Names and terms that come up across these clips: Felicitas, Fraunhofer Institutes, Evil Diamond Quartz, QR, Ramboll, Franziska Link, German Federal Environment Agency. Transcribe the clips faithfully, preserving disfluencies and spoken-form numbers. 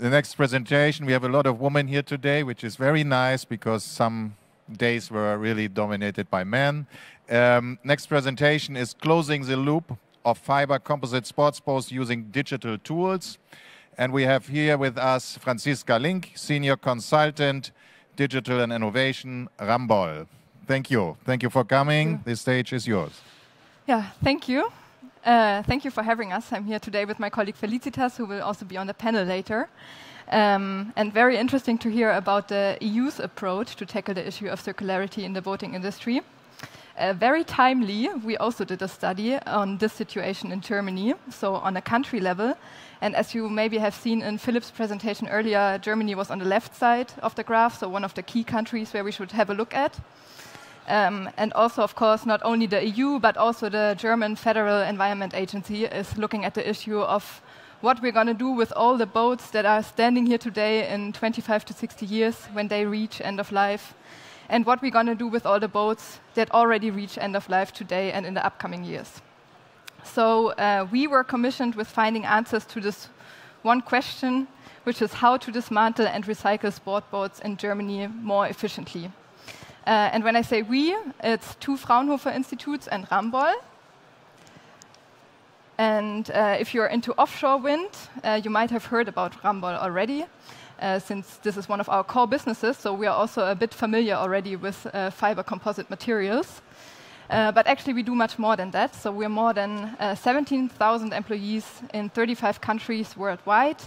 the next presentation, we have a lot of women here today, which is very nice because some days were really dominated by men. Um, next presentation is closing the loop of fiber composite sports posts using digital tools. And we have here with us Franziska Link, Senior Consultant, Digital and Innovation, Ramboll. Thank you. Thank you for coming. You. The stage is yours. Yeah, thank you. Uh, thank you for having us. I'm here today with my colleague Felicitas, who will also be on the panel later. Um, and very interesting to hear about the E U's approach to tackle the issue of circularity in the boating industry. Uh, very timely, we also did a study on this situation in Germany, so on a country level. And as you maybe have seen in Philip's presentation earlier, Germany was on the left side of the graph, so one of the key countries where we should have a look at. Um, and also, of course, not only the E U, but also the German Federal Environment Agency is looking at the issue of what we're going to do with all the boats that are standing here today in twenty-five to sixty years when they reach end of life, and what we're going to do with all the boats that already reach end of life today and in the upcoming years. So uh, we were commissioned with finding answers to this one question, which is how to dismantle and recycle sport boats in Germany more efficiently. Uh, and when I say we, it's two Fraunhofer Institutes and Ramboll. And uh, if you're into offshore wind, uh, you might have heard about Ramboll already, uh, since this is one of our core businesses, so we are also a bit familiar already with uh, fiber composite materials. Uh, but actually, we do much more than that. So we're more than uh, seventeen thousand employees in thirty-five countries worldwide.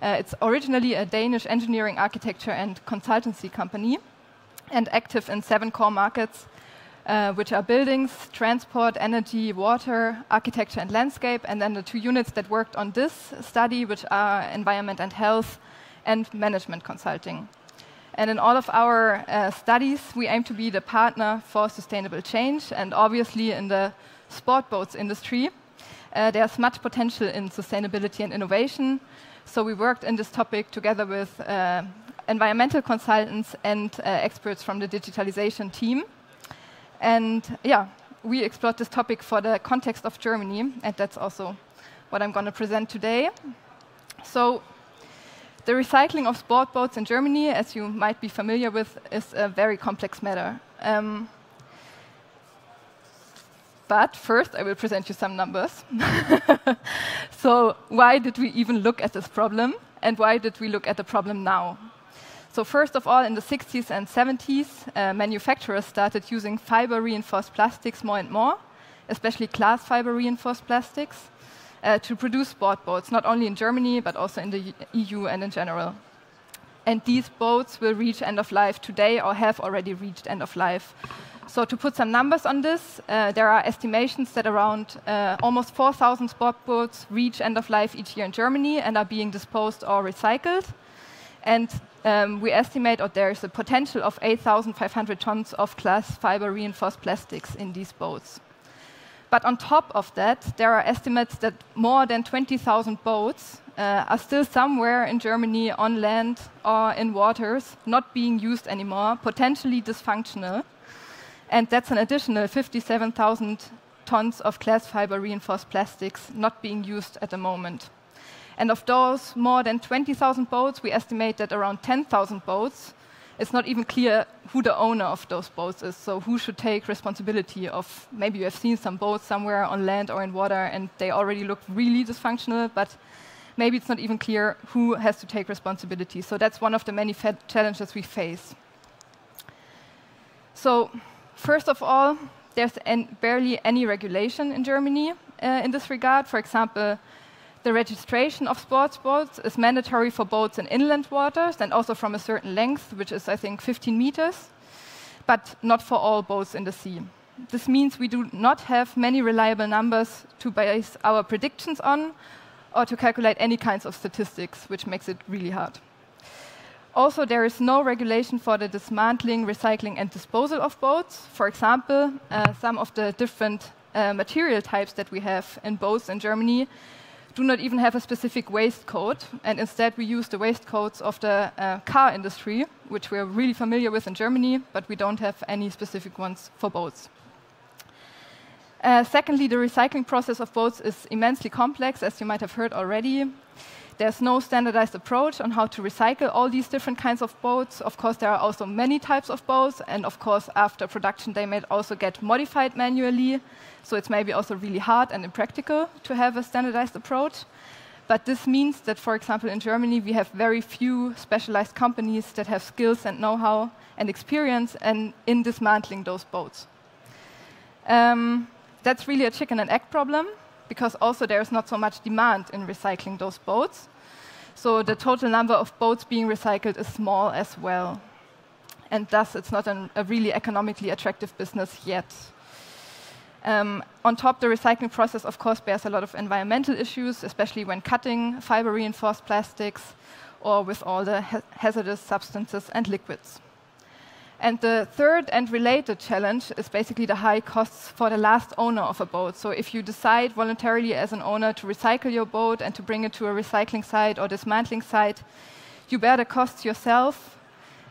Uh, it's originally a Danish engineering, architecture, and consultancy company, and active in seven core markets, Uh, which are buildings, transport, energy, water, architecture and landscape, and then the two units that worked on this study, which are environment and health and management consulting. And in all of our uh, studies, we aim to be the partner for sustainable change, and obviously in the sport boats industry, uh, there's much potential in sustainability and innovation, so we worked in this topic together with uh, environmental consultants and uh, experts from the digitalization team. And yeah, we explored this topic for the context of Germany, and that's also what I'm going to present today. So the recycling of sport boats in Germany, as you might be familiar with, is a very complex matter. Um, but first, I will present you some numbers. So why did we even look at this problem, and why did we look at the problem now? So first of all, in the sixties and seventies, uh, manufacturers started using fiber-reinforced plastics more and more, especially glass fiber-reinforced plastics, uh, to produce sport boats, not only in Germany, but also in the E U and in general. And these boats will reach end of life today or have already reached end of life. So to put some numbers on this, uh, there are estimations that around uh, almost four thousand sport boats reach end of life each year in Germany and are being disposed or recycled. And um, we estimate that there is a potential of eight thousand five hundred tons of glass fiber reinforced plastics in these boats. But on top of that, there are estimates that more than twenty thousand boats uh, are still somewhere in Germany on land or in waters, not being used anymore, potentially dysfunctional. And that's an additional fifty-seven thousand tons of glass fiber reinforced plastics not being used at the moment. And of those more than twenty thousand boats, we estimate that around ten thousand boats, it's not even clear who the owner of those boats is, so who should take responsibility of, maybe you have seen some boats somewhere on land or in water and they already look really dysfunctional, but maybe it's not even clear who has to take responsibility. So that's one of the many challenges we face. So first of all, there's an barely any regulation in Germany uh, in this regard. For example, the registration of sports boats is mandatory for boats in inland waters and also from a certain length, which is, I think, fifteen meters, but not for all boats in the sea. This means we do not have many reliable numbers to base our predictions on or to calculate any kinds of statistics, which makes it really hard. Also, there is no regulation for the dismantling, recycling, and disposal of boats. For example, uh, some of the different uh, material types that we have in boats in Germany do not even have a specific waste code, and instead we use the waste codes of the uh, car industry, which we're really familiar with in Germany, but we don't have any specific ones for boats. Uh, secondly, the recycling process of boats is immensely complex, as you might have heard already. There's no standardized approach on how to recycle all these different kinds of boats. Of course, there are also many types of boats, and of course, after production, they may also get modified manually. So it's maybe also really hard and impractical to have a standardized approach. But this means that, for example, in Germany, we have very few specialized companies that have skills and know-how and experience and in dismantling those boats. Um, that's really a chicken and egg problem, because also there is not so much demand in recycling those boats. So the total number of boats being recycled is small as well. And thus, it's not an, a really economically attractive business yet. Um, on top, the recycling process, of course, bears a lot of environmental issues, especially when cutting fiber-reinforced plastics or with all the ha- hazardous substances and liquids. And the third and related challenge is basically the high costs for the last owner of a boat. So if you decide voluntarily as an owner to recycle your boat and to bring it to a recycling site or dismantling site, you bear the costs yourself.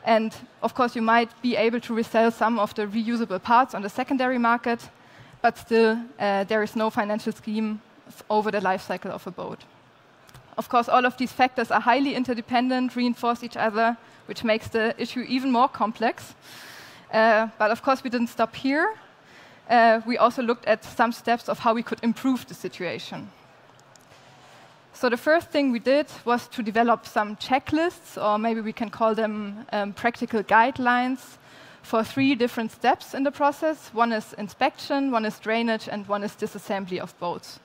And of course, you might be able to resell some of the reusable parts on the secondary market, but still uh, there is no financial scheme over the life cycle of a boat. Of course, all of these factors are highly interdependent, reinforce each other, which makes the issue even more complex. Uh, but of course, we didn't stop here. Uh, we also looked at some steps of how we could improve the situation. So the first thing we did was to develop some checklists, or maybe we can call them um, practical guidelines, for three different steps in the process. One is inspection, one is drainage, and one is disassembly of boats.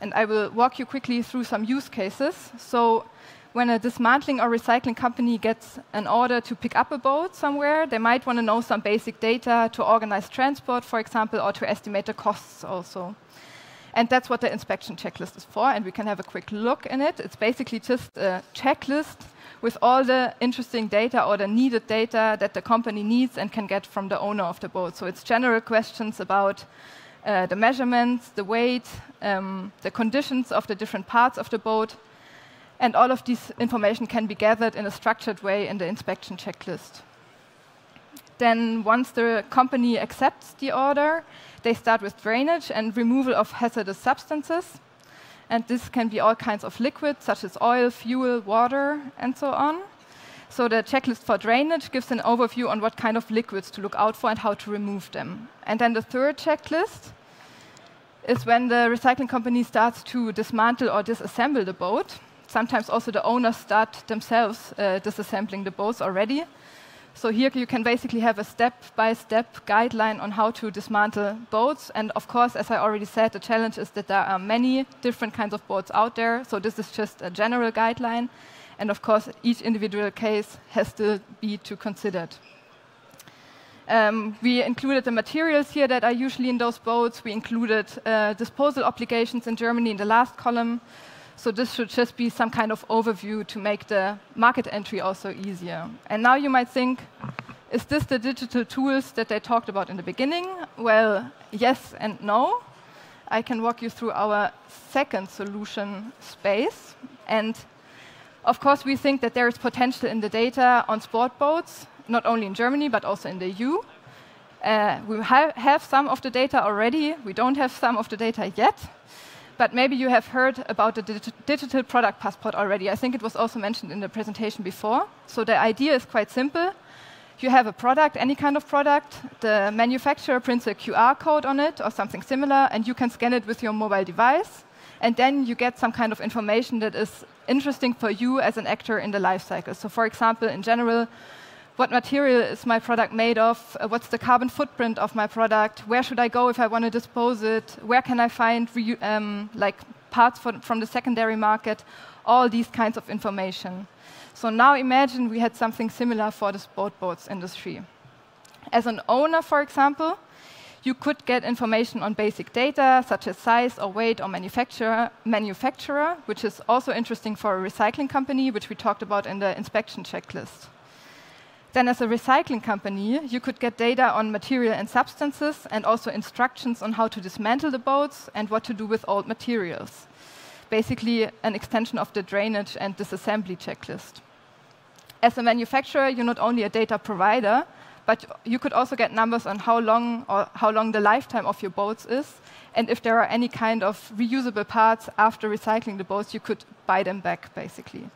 And I will walk you quickly through some use cases. So when a dismantling or recycling company gets an order to pick up a boat somewhere, they might want to know some basic data to organize transport, for example, or to estimate the costs also. And that's what the inspection checklist is for, and we can have a quick look in it. It's basically just a checklist with all the interesting data or the needed data that the company needs and can get from the owner of the boat. So it's general questions about Uh, the measurements, the weight, um, the conditions of the different parts of the boat, and all of this information can be gathered in a structured way in the inspection checklist. Then once the company accepts the order, they start with drainage and removal of hazardous substances. And this can be all kinds of liquids, such as oil, fuel, water, and so on. So the checklist for drainage gives an overview on what kind of liquids to look out for and how to remove them. And then the third checklist is when the recycling company starts to dismantle or disassemble the boat. Sometimes also the owners start themselves uh, disassembling the boats already. So here you can basically have a step-by-step guideline on how to dismantle boats. And of course, as I already said, the challenge is that there are many different kinds of boats out there. So this is just a general guideline. And of course, each individual case has to be to considered. Um, we included the materials here that are usually in those boats. We included uh, disposal obligations in Germany in the last column. So this should just be some kind of overview to make the market entry also easier. And now you might think, is this the digital tools that they talked about in the beginning? Well, yes and no. I can walk you through our second solution space. And of course, we think that there is potential in the data on sport boats, not only in Germany, but also in the E U. Uh, we ha have some of the data already. We don't have some of the data yet. But maybe you have heard about the dig digital product passport already. I think it was also mentioned in the presentation before. So the idea is quite simple. You have a product, any kind of product. The manufacturer prints a Q R code on it or something similar, and you can scan it with your mobile device. And then you get some kind of information that is interesting for you as an actor in the life cycle. So for example, in general, what material is my product made of? Uh, what's the carbon footprint of my product? Where should I go if I want to dispose it? Where can I find re um, like parts for, from the secondary market? All these kinds of information. So now imagine we had something similar for the sport boats industry. As an owner, for example, you could get information on basic data, such as size or weight or manufacturer, manufacturer, which is also interesting for a recycling company, which we talked about in the inspection checklist. Then as a recycling company, you could get data on material and substances and also instructions on how to dismantle the boats and what to do with old materials. Basically, an extension of the drainage and disassembly checklist. As a manufacturer, you're not only a data provider, but you could also get numbers on how long, or how long the lifetime of your boats is And if there are any kind of reusable parts after recycling the boats, you could buy them back, basically.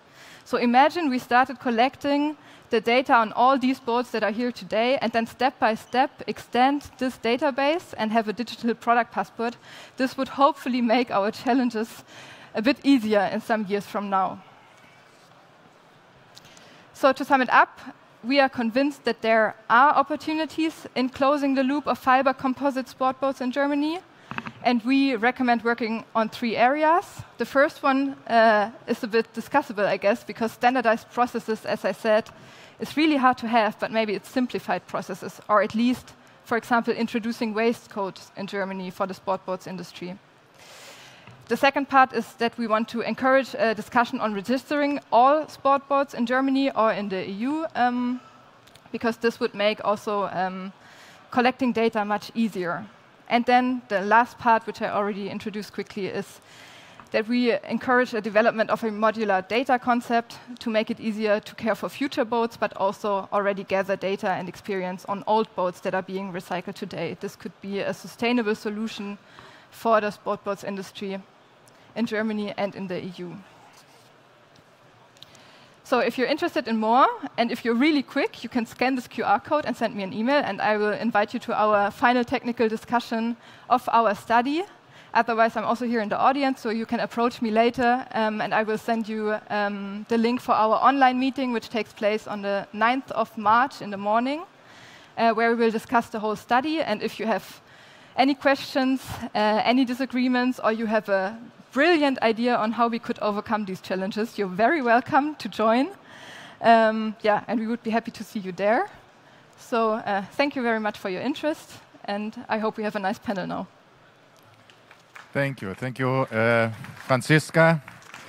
So imagine we started collecting the data on all these boats that are here today, and then step by step extend this database and have a digital product passport. This would hopefully make our challenges a bit easier in some years from now. So to sum it up, we are convinced that there are opportunities in closing the loop of fiber composite sport boats in Germany. And we recommend working on three areas. The first one uh, is a bit discussable, I guess, because standardized processes, as I said, is really hard to have, but maybe it's simplified processes, or at least, for example, introducing waste codes in Germany for the sport boats industry. The second part is that we want to encourage a discussion on registering all sport boats in Germany or in the E U, um, because this would make also um, collecting data much easier. And then the last part, which I already introduced quickly, is that we encourage the development of a modular data concept to make it easier to care for future boats, but also already gather data and experience on old boats that are being recycled today. This could be a sustainable solution for the sport boats industry in Germany and in the E U. So if you're interested in more, and if you're really quick, you can scan this Q R code and send me an email, and I will invite you to our final technical discussion of our study. Otherwise, I'm also here in the audience, so you can approach me later, um, and I will send you um, the link for our online meeting, which takes place on the ninth of March in the morning, uh, where we will discuss the whole study. And if you have any questions, uh, any disagreements, or you have a brilliant idea on how we could overcome these challenges, you're very welcome to join. Um, yeah, and we would be happy to see you there. So uh, thank you very much for your interest, and I hope we have a nice panel now. Thank you. Thank you, uh, Franziska.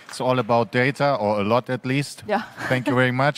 It's all about data, or a lot at least. Yeah. Thank you very much.